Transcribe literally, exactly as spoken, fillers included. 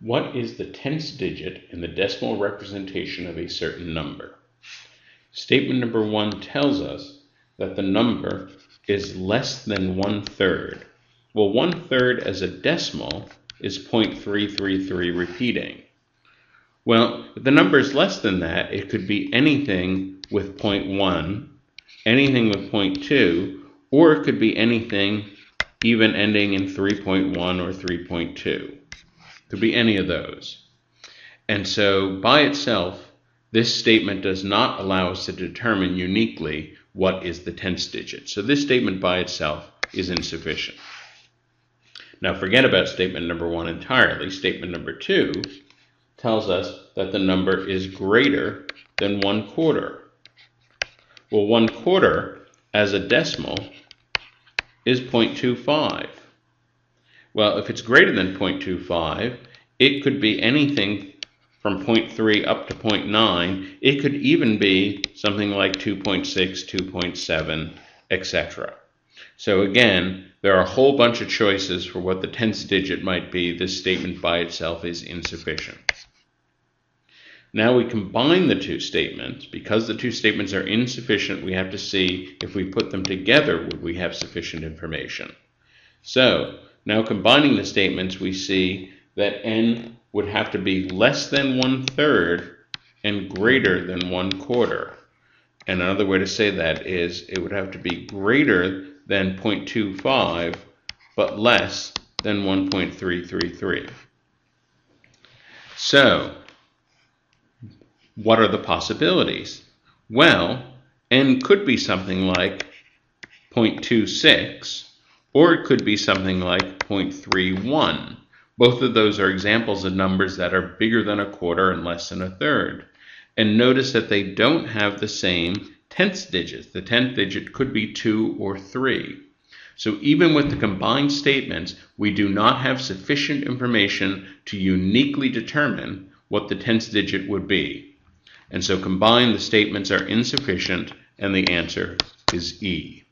What is the tenth digit in the decimal representation of a certain number? Statement number one tells us that the number is less than one third. Well, one third as a decimal is zero point three three three repeating. Well, if the number is less than that, it could be anything with zero point one, anything with zero point two, or it could be anything even ending in three point one or three point two. Could be any of those. And so by itself, this statement does not allow us to determine uniquely what is the tenths digit. So this statement by itself is insufficient. Now forget about statement number one entirely. Statement number two tells us that the number is greater than one quarter. Well, one quarter as a decimal is zero point two five. Well, if it's greater than zero point two five, it could be anything from zero point three up to zero point nine. It could even be something like two point six, two point seven, et cetera. So again, there are a whole bunch of choices for what the tenths digit might be. This statement by itself is insufficient. Now we combine the two statements. Because the two statements are insufficient, we have to see if we put them together, would we have sufficient information? So, now combining the statements, we see that n would have to be less than one third and greater than one quarter. And another way to say that is it would have to be greater than zero point two five, but less than one point three three three. So, what are the possibilities? Well, n could be something like zero point two six, or it could be something like zero point three one. Both of those are examples of numbers that are bigger than a quarter and less than a third. And notice that they don't have the same tenths digits. The tenth digit could be two or three. So even with the combined statements, we do not have sufficient information to uniquely determine what the tenths digit would be. And so combined, the statements are insufficient, and the answer is E.